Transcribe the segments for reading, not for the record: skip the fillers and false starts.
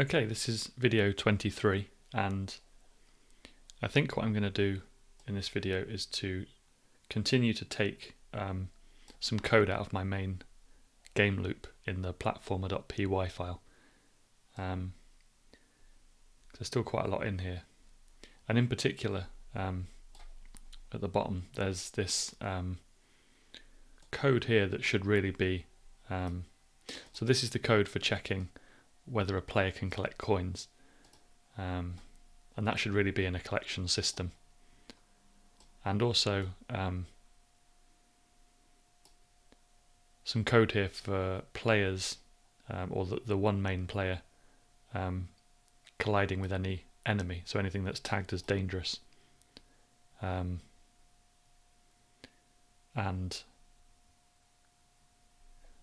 Okay, this is video 23, and I think what I'm going to do in this video is to continue to take some code out of my main game loop in the platformer.py file. There's still quite a lot in here, and in particular at the bottom there's this code here that should really be so this is the code for checking whether a player can collect coins, and that should really be in a collection system. And also some code here for players, or the one main player colliding with any enemy, so anything that's tagged as dangerous. And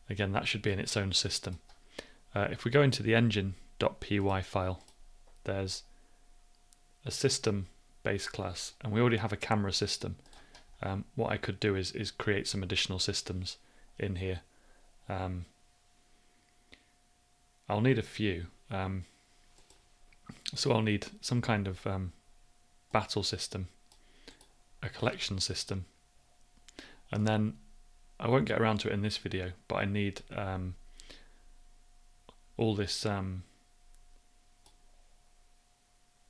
again, that should be in its own system. If we go into the engine.py file, there's a system base class, and we already have a camera system. What I could do is create some additional systems in here. I'll need a few. So I'll need some kind of battle system, a collection system, and then I won't get around to it in this video, but I need all this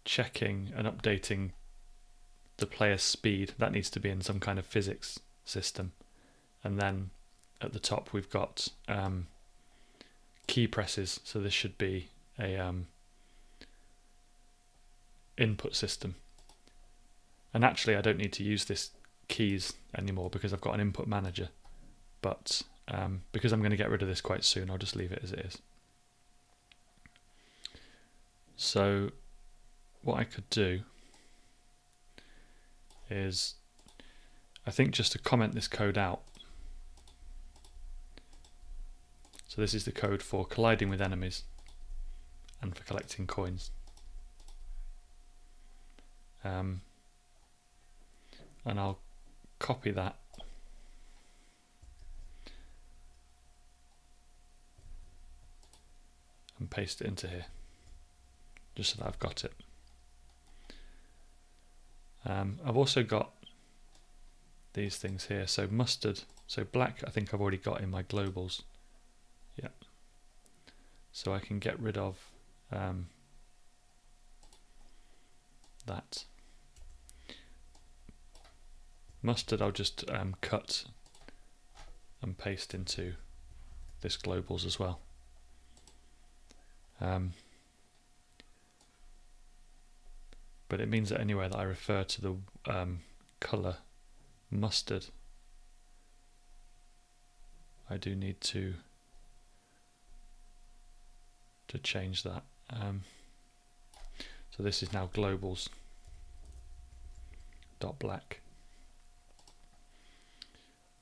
checking and updating the player's speed. That needs to be in some kind of physics system. And then at the top we've got key presses, so this should be a input system. And actually I don't need to use this keys anymore because I've got an input manager, but because I'm going to get rid of this quite soon, I'll just leave it as it is. So what I could do is, I think, just to comment this code out. So this is the code for colliding with enemies and for collecting coins. And I'll copy that and paste it into here, just so that I've got it. I've also got these things here, so mustard, so black I think I've already got in my globals. Yeah. So I can get rid of that. Mustard I'll just cut and paste into this globals as well. But it means that anywhere that I refer to the colour mustard, I do need to change that. So this is now globals dot black,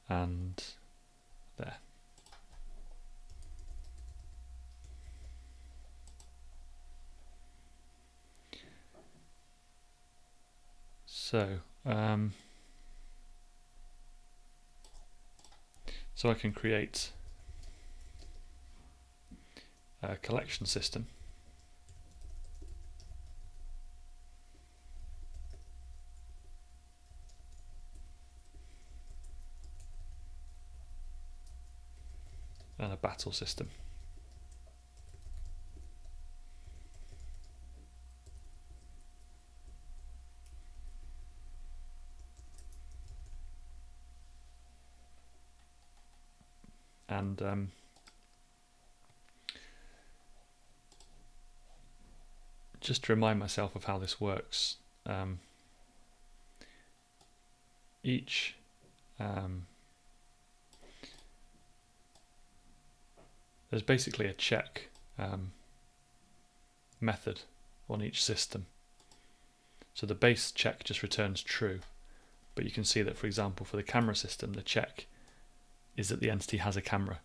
and there. So, so I can create a collection system, and a battle system. And just to remind myself of how this works, each there's basically a check method on each system. So the base check just returns true, but you can see that, for example, for the camera system, the check is that the entity has a camera.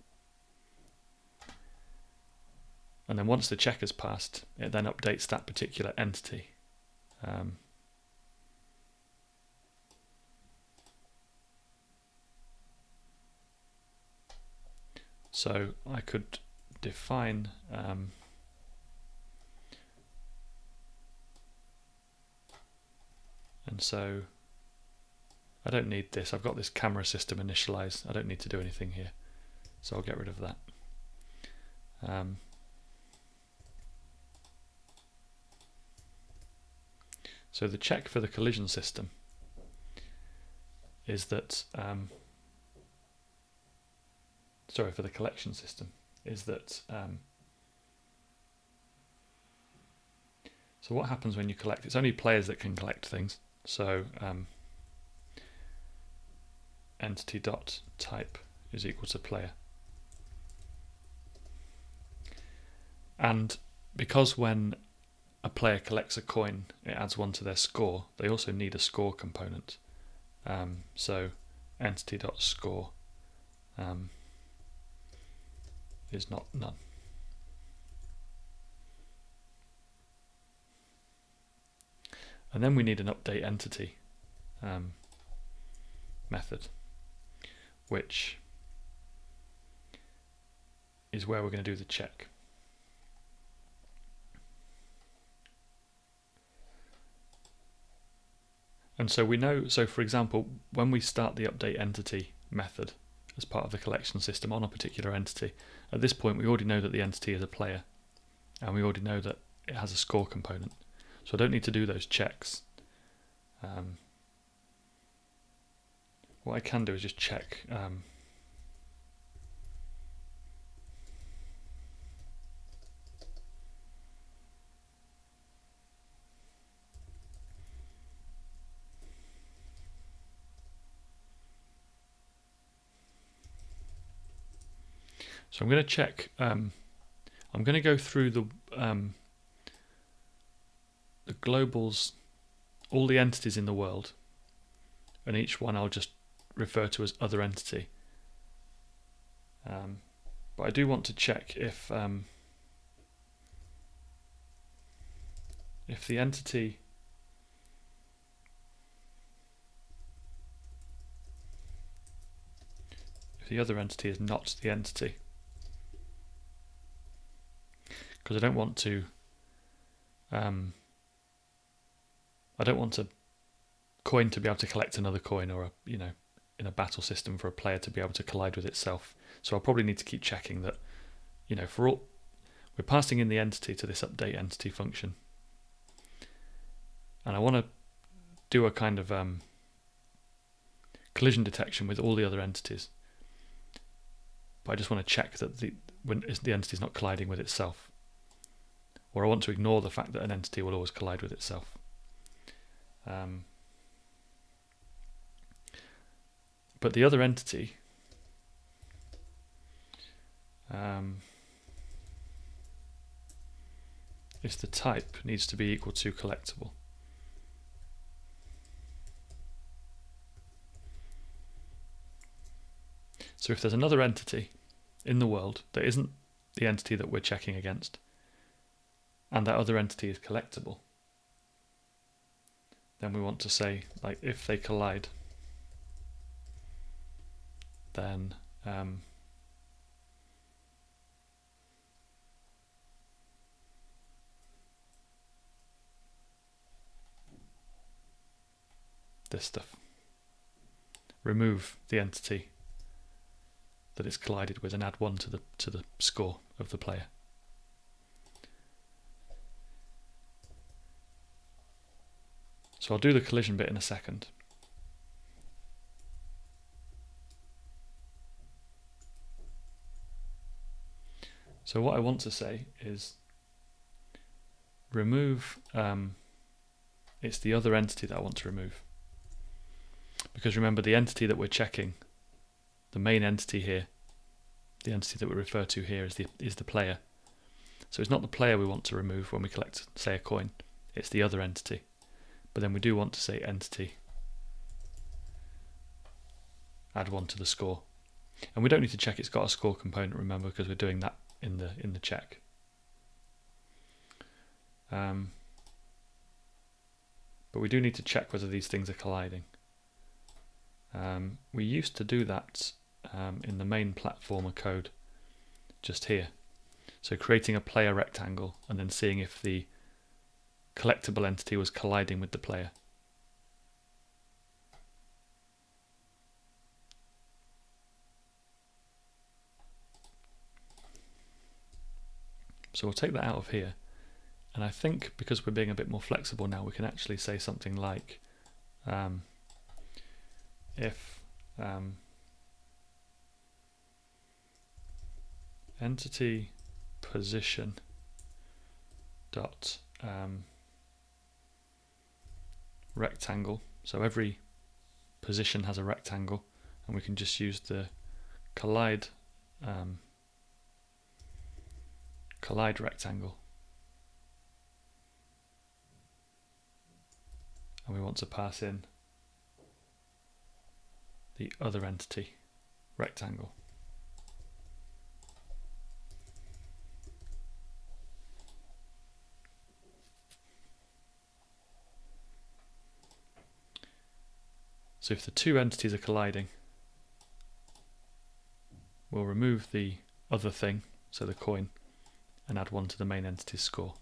And then once the check is passed, it then updates that particular entity. So I could define And so I don't need this. I've got this camera system initialized. I don't need to do anything here. So I'll get rid of that. So the check for the collision system is that, sorry, for the collection system is that, so what happens when you collect? It's only players that can collect things. So entity.type is equal to player. And because when a player collects a coin, it adds one to their score, they also need a score component. So entity.score is not none. And then we need an update entity method, which is where we're going to do the check. And so we know, so for example, when we start the update entity method as part of the collection system on a particular entity, at this point we already know that the entity is a player and we already know that it has a score component. So I don't need to do those checks. What I can do is just check so I'm going to check, I'm going to go through the globals, all the entities in the world, and each one I'll just refer to as other entity. But I do want to check if the entity the other entity is not the entity. Because I don't want a coin to be able to collect another coin, or a, you know, in a battle system for a player to be able to collide with itself. So I'll probably need to keep checking that, you know, for all we're passing in the entity to this update entity function, and I want to do a kind of collision detection with all the other entities. But I just want to check that the entity is not colliding with itself, or I want to ignore the fact that an entity will always collide with itself. But the other entity, if the type needs to be equal to collectible. So if there's another entity in the world that isn't the entity that we're checking against, and that other entity is collectible, then we want to say, like, if they collide, then this stuff, remove the entity that it's collided with and add one to the score of the player. So I'll do the collision bit in a second. So what I want to say is remove, it's the other entity that I want to remove. Because remember, the entity that we're checking, the main entity here, the entity that we refer to here is the player. So it's not the player we want to remove when we collect, say, a coin. It's the other entity. But then we do want to say entity, add one to the score. And we don't need to check it's got a score component, remember, because we're doing that in the check. But we do need to check whether these things are colliding. We used to do that in the main platformer code just here. So creating a player rectangle and then seeing if the collectible entity was colliding with the player. So we'll take that out of here. And I think because we're being a bit more flexible now, we can actually say something like if entity position dot rectangle. So every position has a rectangle, and we can just use the collide collide rectangle. And we want to pass in the other entity rectangle. So if the two entities are colliding, we'll remove the other thing, so the coin, and add one to the main entity's score.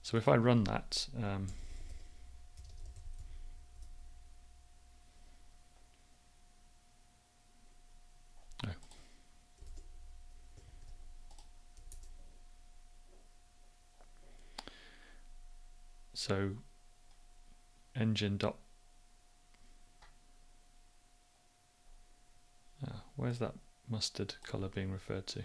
So if I run that, oh. So engine. Where's that mustard colour being referred to?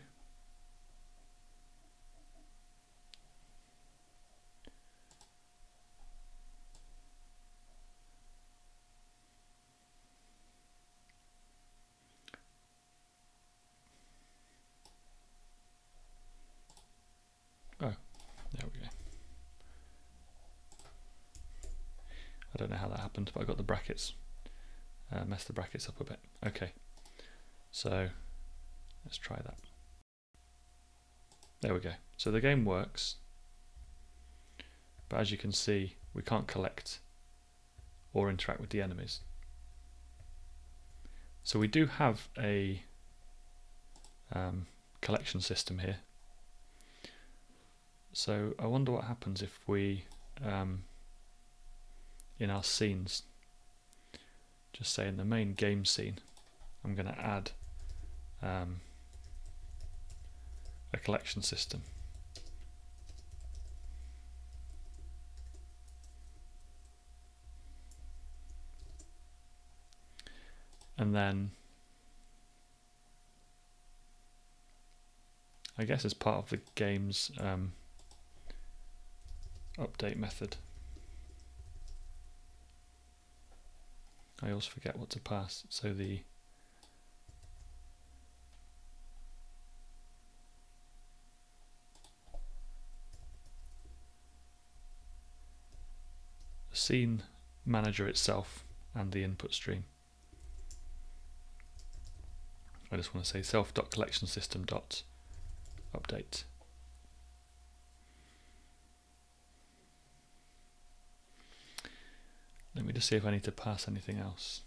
Oh, there we go. I don't know how that happened, but I got the brackets, messed the brackets up a bit. Okay. So let's try that. There we go. So the game works, but as you can see, we can't collect or interact with the enemies. So we do have a collection system here. So I wonder what happens if we, in our scenes, just say in the main game scene, I'm going to add a collection system. And then I guess as part of the game's update method, I always forget what to pass. So the scene manager itself and the input stream. I just want to say self.collectionSystem.update. Let me just see if I need to pass anything else.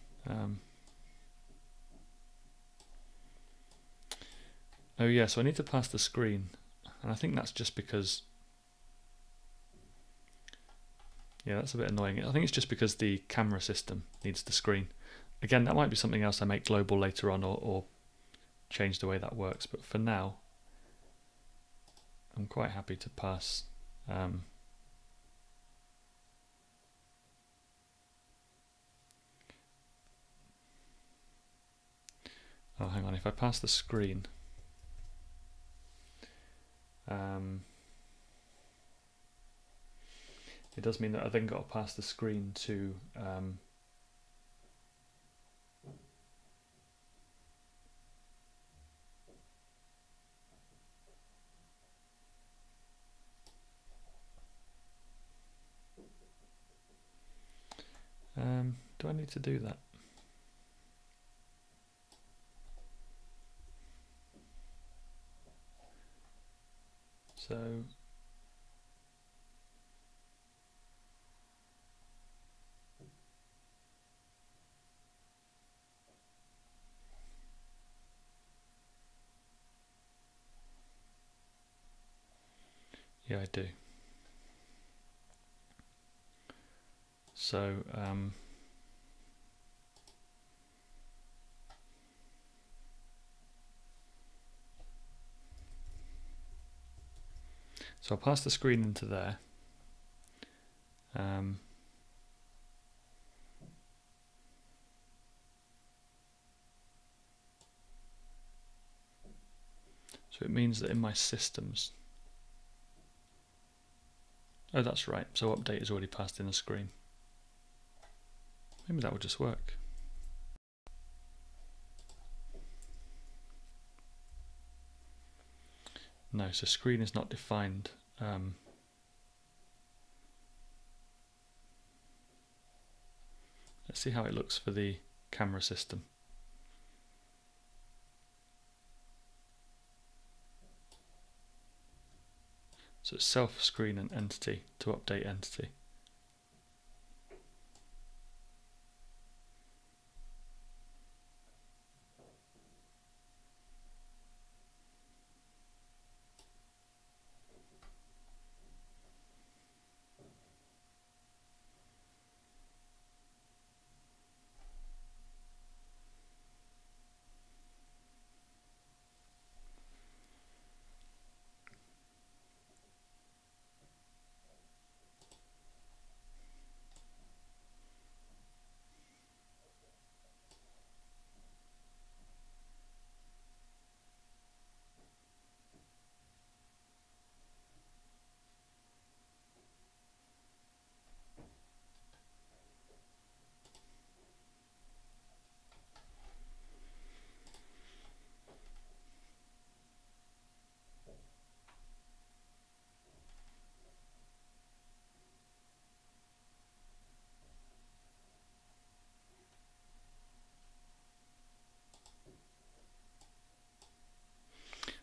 Oh yeah, so I need to pass the screen, and I think that's just because that's a bit annoying. I think it's just because the camera system needs the screen. Again, that might be something else I make global later on, or change the way that works. But for now, I'm quite happy to pass oh, hang on. If I pass the screen, it does mean that I then got to pass the screen to do I need to do that? So yeah, I do. So So I'll pass the screen into there. So it means that in my systems, oh, that's right. So update is already passed in the screen. Maybe that would just work. No, so screen is not defined. Let's see how it looks for the camera system. So it's self, screen, and entity to update entity.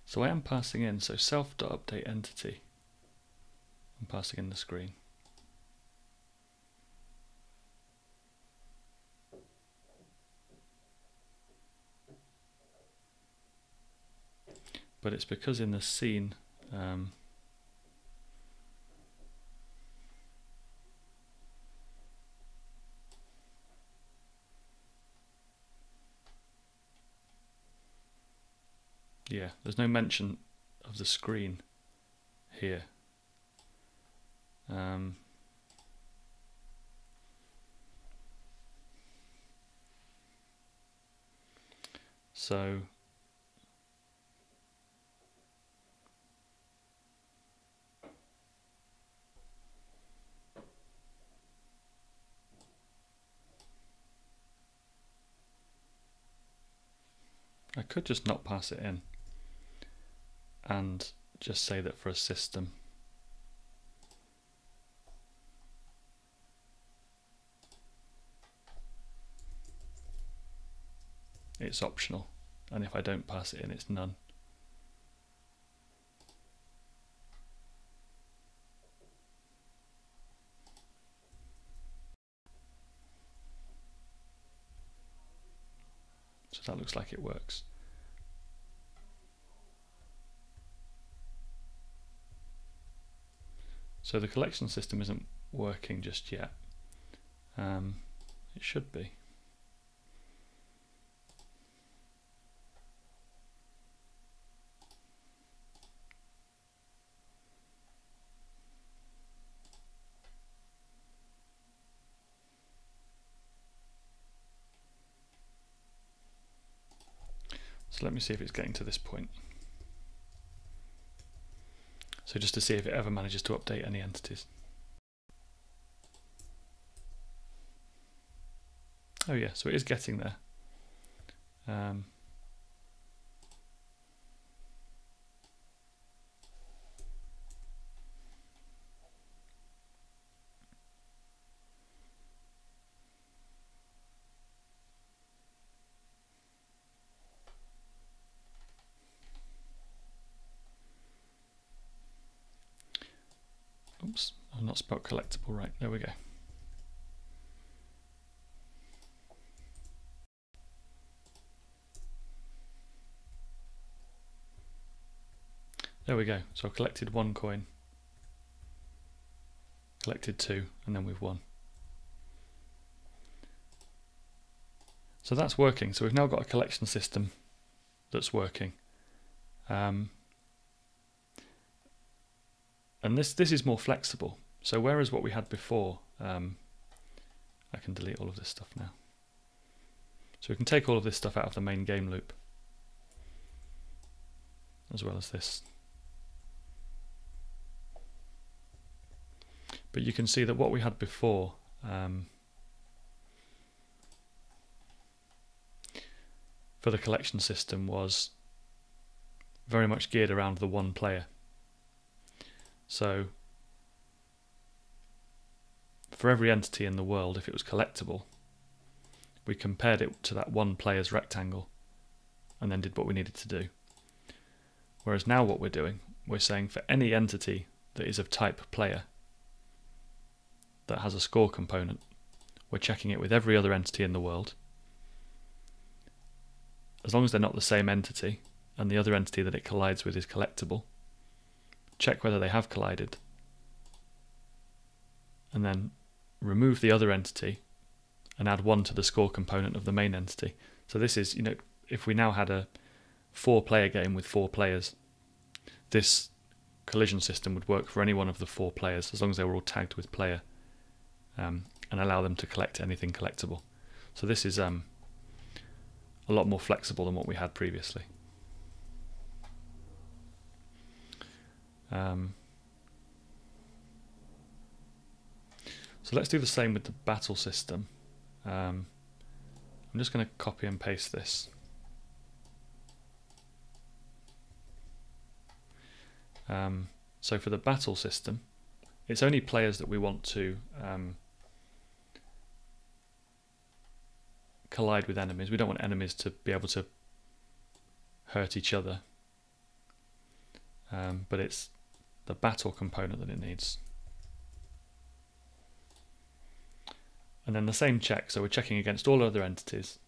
So I am passing in, so self.update entity, I'm passing in the screen. But it's because in the scene, yeah, there's no mention of the screen here. So I could just not pass it in and just say that for a system. It's optional, and if I don't pass it in, it's none. So that looks like it works. So the collection system isn't working just yet. It should be. So let me see if it's getting to this point. So just to see if it ever manages to update any entities. Oh yeah, so it is getting there. Oops, I've not spelled collectible right. There we go. There we go. So I've collected one coin, collected two, and then we've won. So that's working. So we've now got a collection system that's working. And this is more flexible. So whereas what we had before, I can delete all of this stuff now. So we can take all of this stuff out of the main game loop, as well as this. But you can see that what we had before, for the collection system, was very much geared around the one player. So for every entity in the world, if it was collectible, we compared it to that one player's rectangle and then did what we needed to do. Whereas now what we're doing, we're saying for any entity that is of type player that has a score component, we're checking it with every other entity in the world. As long as they're not the same entity and the other entity that it collides with is collectible, check whether they have collided, and then remove the other entity and add one to the score component of the main entity. So this is, you know, if we now had a 4-player game with 4 players, this collision system would work for any one of the 4 players as long as they were all tagged with player, and allow them to collect anything collectible. So this is a lot more flexible than what we had previously. So let's do the same with the battle system. I'm just going to copy and paste this. So for the battle system, it's only players that we want to collide with enemies. We don't want enemies to be able to hurt each other, but it's the battle component that it needs. And then the same check, so we're checking against all other entities,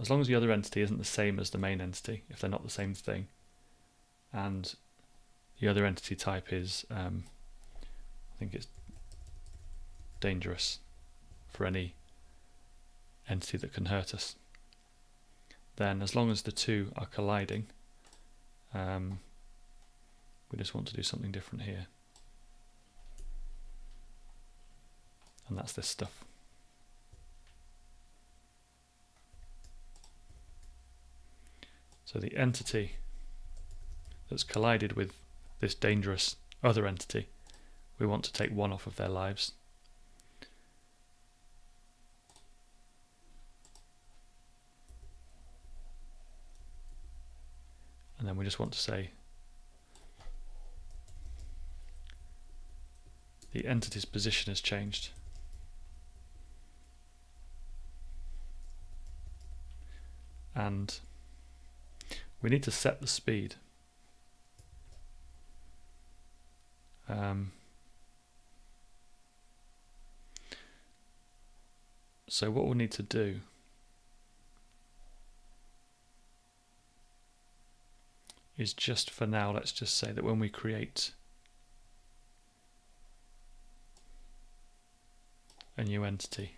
as long as the other entity isn't the same as the main entity, if they're not the same thing, and the other entity type is, I think it's dangerous, for any entity that can hurt us. Then as long as the two are colliding, we just want to do something different here. And that's this stuff. So the entity that's collided with this dangerous other entity, we want to take one off of their lives. And then we just want to say the entity's position has changed. And we need to set the speed. So what we'll need to do is, just for now, let's just say that when we create a new entity,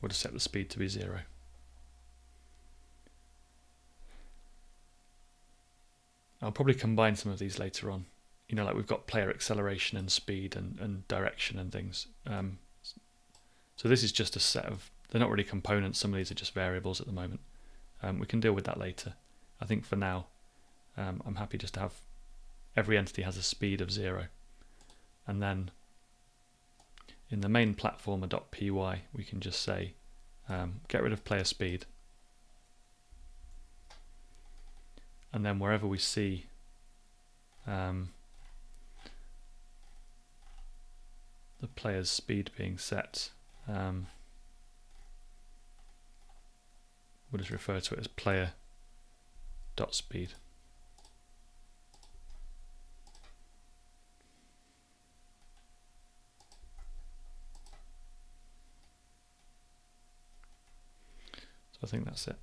we'll just set the speed to be 0. I'll probably combine some of these later on. You know, like we've got player acceleration and speed and direction and things. So this is just a set of, they're not really components, some of these are just variables at the moment. We can deal with that later. I think for now, I'm happy just to have every entity has a speed of 0. And then in the main platformer.py, we can just say, get rid of player speed. And then wherever we see the player's speed being set, we'll just refer to it as player.speed. So I think that's it.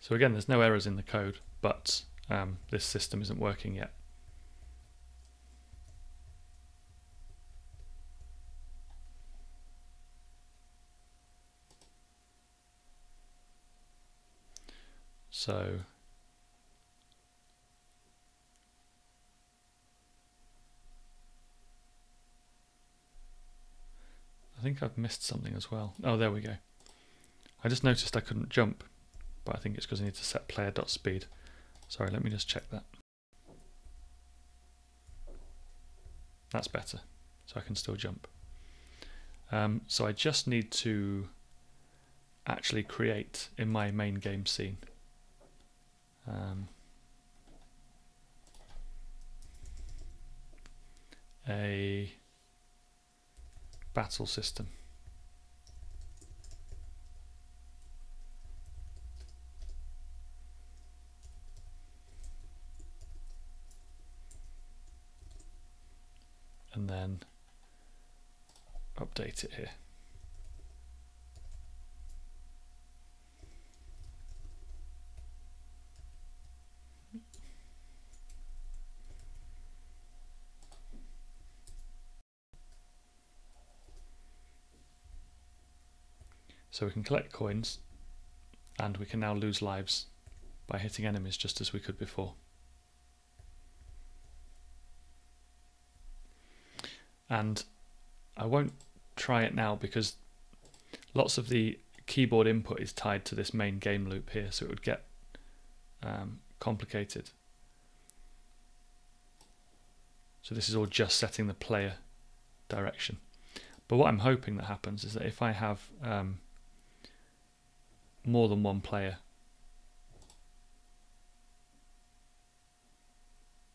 So again, there's no errors in the code, but this system isn't working yet. So I think I've missed something as well. Oh, there we go. I just noticed I couldn't jump, but I think it's because I need to set player.speed. Sorry, let me just check that. That's better, so I can still jump. So I just need to actually create in my main game scene. A battle system. And then update it here. So we can collect coins, and we can now lose lives by hitting enemies just as we could before. And I won't try it now because lots of the keyboard input is tied to this main game loop here, so it would get complicated. So this is all just setting the player direction. But what I'm hoping that happens is that if I have more than one player,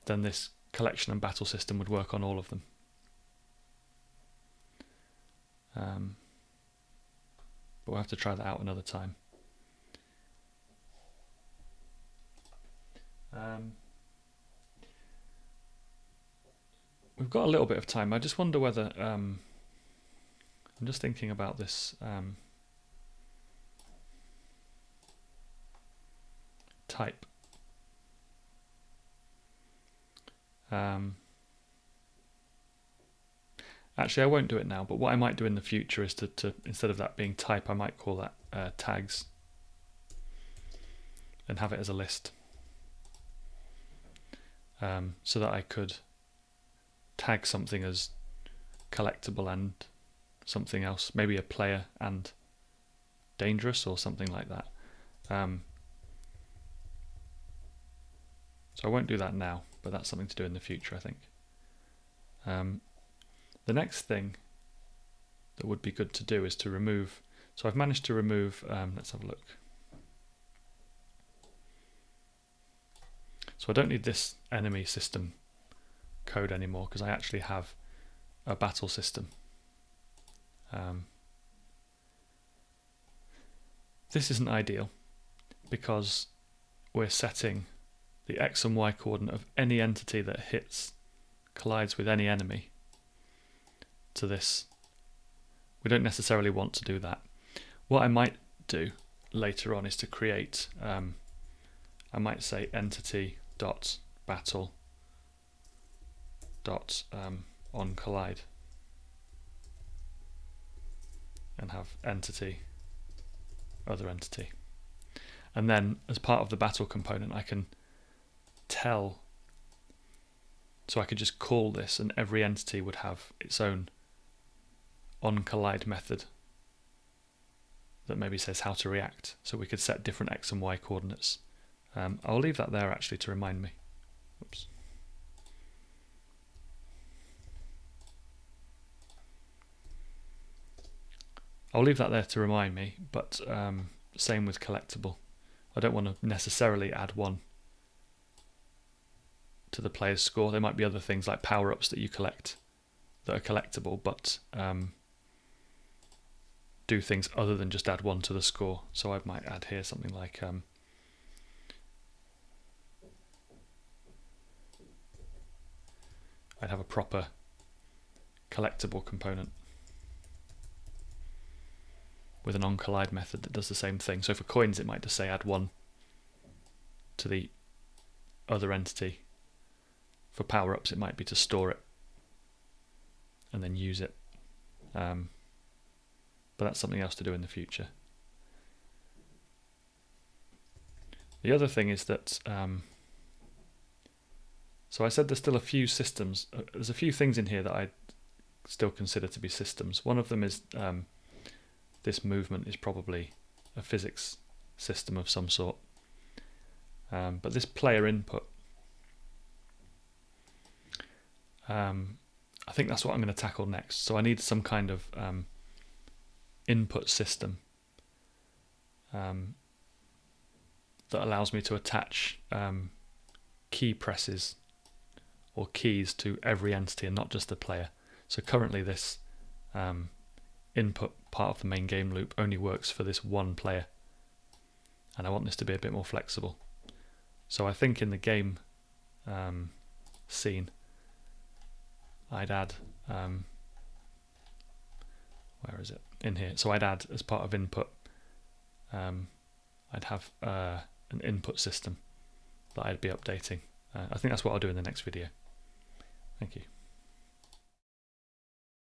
then this collection and battle system would work on all of them. But we'll have to try that out another time. We've got a little bit of time. I just wonder whether I'm just thinking about this type. Actually, I won't do it now, but what I might do in the future is to instead of that being type, I might call that tags and have it as a list, so that I could tag something as collectible and something else, maybe a player and dangerous or something like that. So I won't do that now, but that's something to do in the future, I think. The next thing that would be good to do is to remove. So I've managed to remove, let's have a look. So I don't need this enemy system code anymore because I actually have a battle system. This isn't ideal because we're setting the X and Y coordinate of any entity that collides with any enemy to this. We don't necessarily want to do that. What I might do later on is to create, I might say entity.battle.onCollide. And have entity, other entity. And then as part of the battle component, I can tell, so I could just call this and every entity would have its own onCollide method that maybe says how to react. So we could set different X and Y coordinates. I'll leave that there actually to remind me. Oops. I'll leave that there to remind me, but same with collectible. I don't want to necessarily add one to the player's score. There might be other things like power-ups that you collect that are collectible, but do things other than just add one to the score. So I might add here something like I'd have a proper collectible component with an onCollide method that does the same thing. So for coins, it might just say add one to the other entity. For power-ups, it might be to store it and then use it. But that's something else to do in the future. The other thing is that, so I said there's still a few systems, there's a few things in here that I still consider to be systems. One of them is this movement is probably a physics system of some sort. But this player input, I think that's what I'm going to tackle next. So I need some kind of input system that allows me to attach key presses or keys to every entity and not just the player. So currently this input part of the main game loop only works for this one player, and I want this to be a bit more flexible. So I think in the game scene I'd add, where is it? In here. So I'd add, as part of input, I'd have an input system that I'd be updating. I think that's what I'll do in the next video. Thank you.